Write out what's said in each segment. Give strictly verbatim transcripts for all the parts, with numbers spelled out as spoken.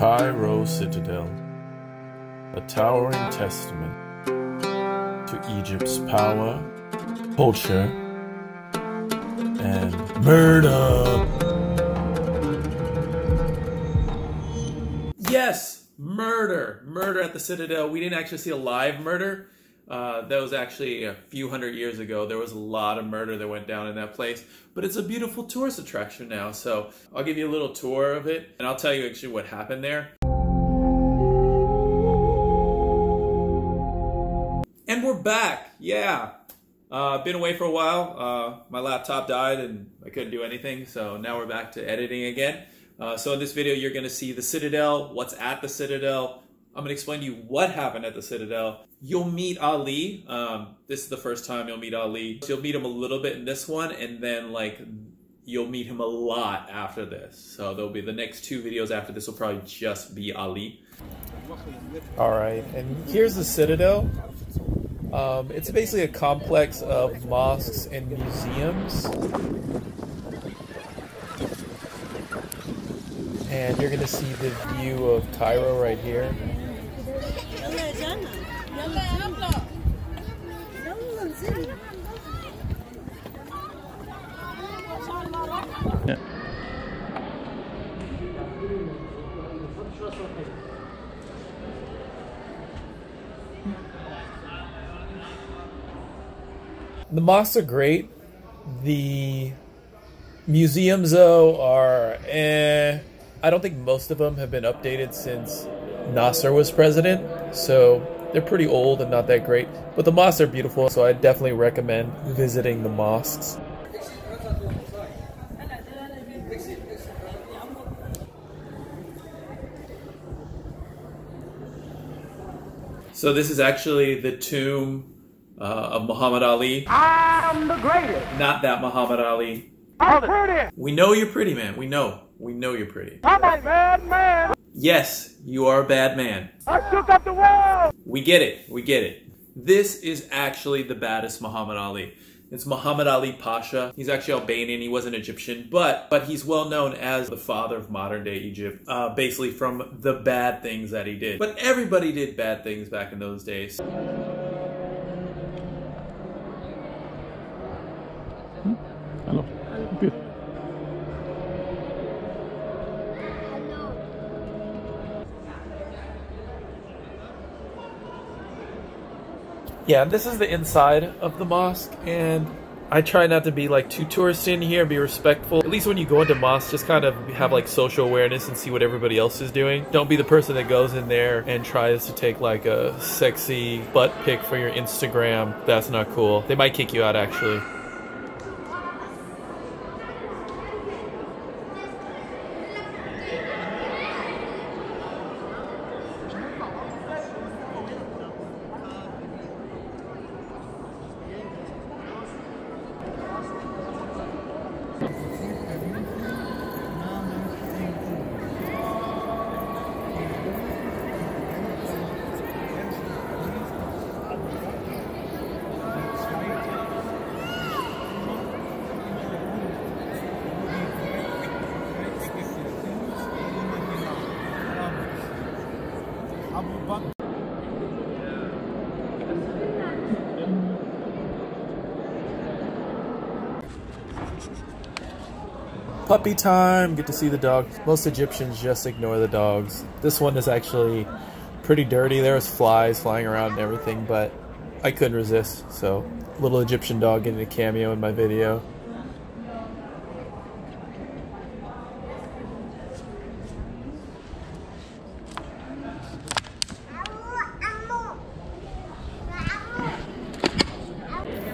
Cairo Citadel, a towering testament to Egypt's power, culture, and murder. Yes, murder. Murder at the Citadel. We didn't actually see a live murder. Uh, that was actually a few hundred years ago. There was a lot of murder that went down in that place, but it's a beautiful tourist attraction now. So I'll give you a little tour of it and I'll tell you actually what happened there. And we're back. Yeah. Uh, been away for a while. Uh, my laptop died and I couldn't do anything. So now we're back to editing again. Uh, so in this video, you're going to see the Citadel, what's at the Citadel. I'm going to explain to you what happened at the Citadel. You'll meet Ali. Um, this is the first time you'll meet Ali. You'll meet him a little bit in this one, and then like you'll meet him a lot after this. So there'll be the next two videos after this will probably just be Ali. All right, and here's the Citadel. Um, it's basically a complex of mosques and museums. And you're going to see the view of Cairo right here. Yeah. The mosques are great. The museums, though, are eh. I don't think most of them have been updated since Nasser was president, so they're pretty old and not that great. But the mosques are beautiful, so I definitely recommend visiting the mosques. So this is actually the tomb uh, of Muhammad Ali. I'm the greatest. Not that Muhammad Ali. I'm pretty. We know you're pretty, man. We know. We know you're pretty. I'm a bad man. Yes, you are a bad man. I shook up the world. We get it. We get it. This is actually the baddest Muhammad Ali. It's Muhammad Ali Pasha. He's actually Albanian. He wasn't Egyptian, but but he's well known as the father of modern day Egypt, uh, basically from the bad things that he did. But everybody did bad things back in those days. Hmm? Hello. Good. Yeah, this is the inside of the mosque, and I try not to be like too touristy in here, be respectful. At least when you go into mosques, just kind of have like social awareness and see what everybody else is doing. Don't be the person that goes in there and tries to take like a sexy butt pic for your Instagram. That's not cool. They might kick you out actually. Puppy time, get to see the dog. Most Egyptians just ignore the dogs. This one is actually pretty dirty. There was flies flying around and everything, but I couldn't resist. So little Egyptian dog getting a cameo in my video.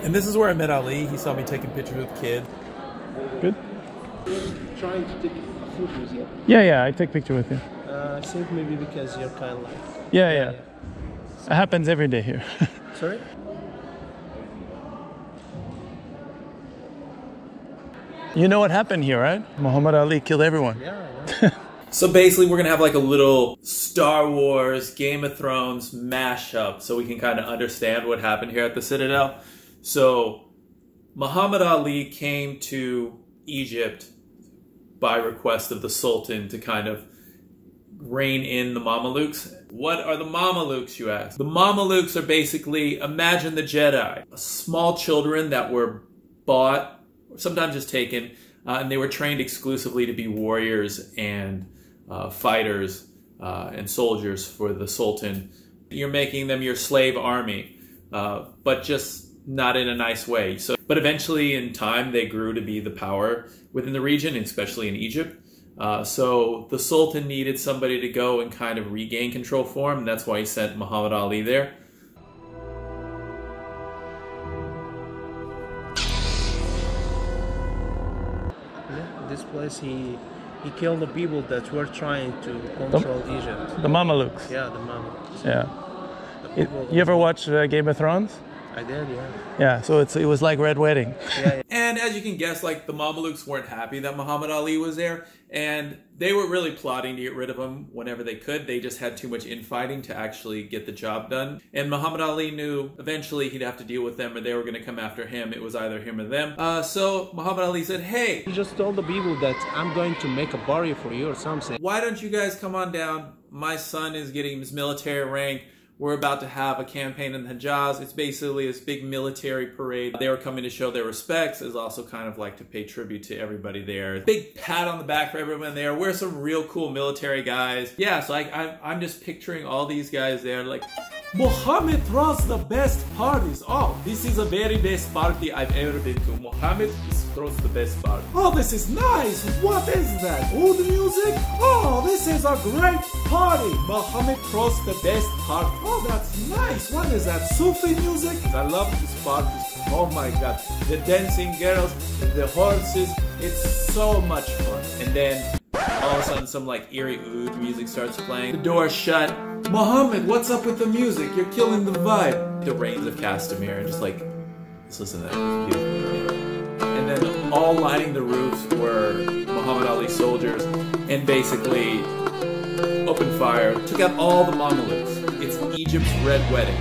And this is where I met Ali. He saw me taking pictures with the kid. Good. Trying to take a food with you. Yeah, yeah, I take picture with you. Uh, I think maybe because you're kind of like... Yeah, yeah. yeah. It happens every day here. Sorry? You know what happened here, right? Muhammad Ali killed everyone. Yeah, yeah. So basically we're going to have like a little Star Wars, Game of Thrones mashup so we can kind of understand what happened here at the Citadel. So Muhammad Ali came to Egypt by request of the Sultan to kind of rein in the Mamluks. What are the Mamluks, you ask? The Mamluks are basically, imagine the Jedi, small children that were bought, or sometimes just taken, uh, and they were trained exclusively to be warriors and uh, fighters uh, and soldiers for the Sultan. You're making them your slave army, uh, but just not in a nice way. So, but eventually in time, they grew to be the power within the region, especially in Egypt. Uh, so the Sultan needed somebody to go and kind of regain control for him. That's why he sent Muhammad Ali there. This place, he he killed the people that were trying to control the, Egypt. The Mamluks. Yeah, the Mamluks. Yeah. The you, you ever watch uh, Game of Thrones? I did, yeah. Yeah, so it's, it was like Red Wedding. Yeah, yeah. And as you can guess, like, the Mamluks weren't happy that Muhammad Ali was there, and they were really plotting to get rid of him whenever they could. They just had too much infighting to actually get the job done. And Muhammad Ali knew eventually he'd have to deal with them, or they were going to come after him. It was either him or them. Uh, so Muhammad Ali said, hey. He just told the people that I'm going to make a barrier for you or something. Why don't you guys come on down? My son is getting his military rank. We're about to have a campaign in the Hejaz. It's basically this big military parade. They were coming to show their respects. It's also kind of like to pay tribute to everybody there. Big pat on the back for everyone there. We're some real cool military guys. Yeah, so I, I, I'm just picturing all these guys there like, Muhammad throws the best parties. Oh, this is the very best party I've ever been to. Muhammad throws the best party. Oh, this is nice. What is that? Old music? Oh, this is a great party. Muhammad throws the best party. Oh, that's nice. What is that? Sufi music? I love this party. Oh my God. The dancing girls, the horses. It's so much fun. And then all of a sudden some like eerie oud music starts playing. The door shut. Muhammad, what's up with the music? You're killing the vibe. The rains of Castamere, and just like, let's listen to that. It was beautiful. And then all lining the roofs were Muhammad Ali soldiers, and basically opened fire, took out all the Mamluks. It's Egypt's Red Wedding.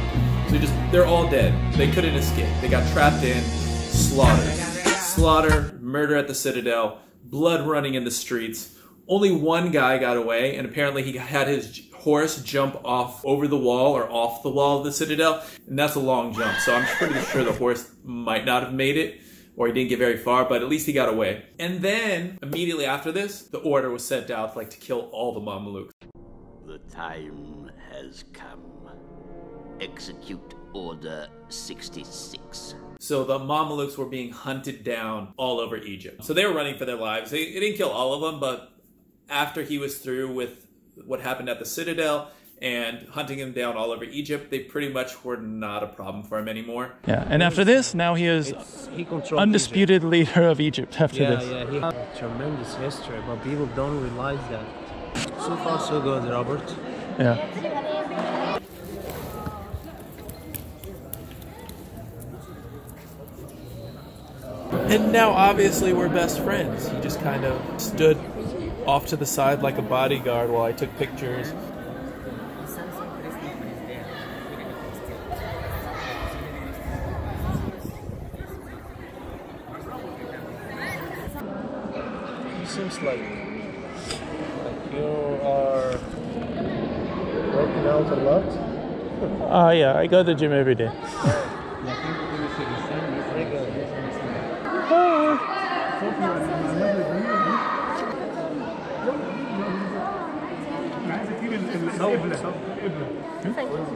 So just, they're all dead. They couldn't escape. They got trapped in, slaughtered. Slaughter, murder at the Citadel, blood running in the streets. Only one guy got away, and apparently he had his horse jump off over the wall or off the wall of the Citadel, and that's a long jump, so I'm pretty sure the horse might not have made it, or he didn't get very far, but at least he got away. And then, immediately after this, the order was sent out like to kill all the Mamluks. The time has come. Execute Order sixty-six. So the Mamluks were being hunted down all over Egypt. So they were running for their lives. They, they didn't kill all of them, but after he was through with what happened at the Citadel and hunting him down all over Egypt, they pretty much were not a problem for him anymore. Yeah, and after this, now he is he undisputed Egypt. leader of Egypt after yeah, this. Yeah, he had a tremendous history, but people don't realize that. So far, so good, Robert. Yeah. And now, obviously, we're best friends. He just kind of stood off to the side like a bodyguard while I took pictures. It seems like, like you are working out a lot. Ah, uh, yeah, I go to the gym every day.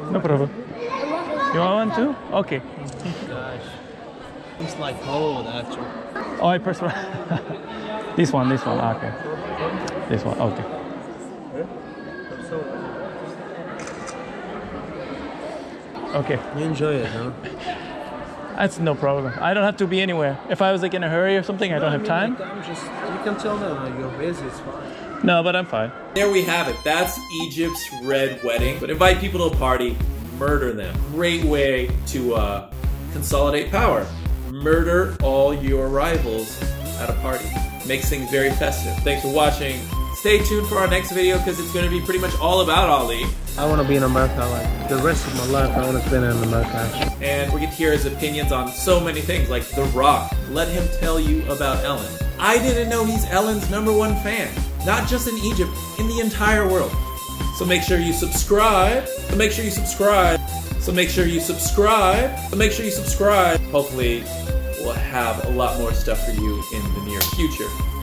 No problem. You want one too? Okay. Gosh. It's like cold actually. Oh, I press one. This one, this one, okay. This one, okay. Okay. You enjoy it, huh? That's no problem. I don't have to be anywhere. If I was like in a hurry or something, no, I don't I mean, have time. Like, I'm just, you can tell them like, you're busy, it's fine. No, but I'm fine. There we have it. That's Egypt's Red Wedding. But invite people to a party, murder them. Great way to uh, consolidate power. Murder all your rivals at a party. Makes things very festive. Thanks for watching. Stay tuned for our next video because it's going to be pretty much all about Ali. I want to be in America like the rest of my life. I want to spend in America. And we get to hear his opinions on so many things like The Rock. Let him tell you about Ellen. I didn't know he's Ellen's number one fan. Not just in Egypt, in the entire world. So make sure you subscribe. So make sure you subscribe. So make sure you subscribe. So make sure you subscribe. Hopefully, we'll have a lot more stuff for you in the near future.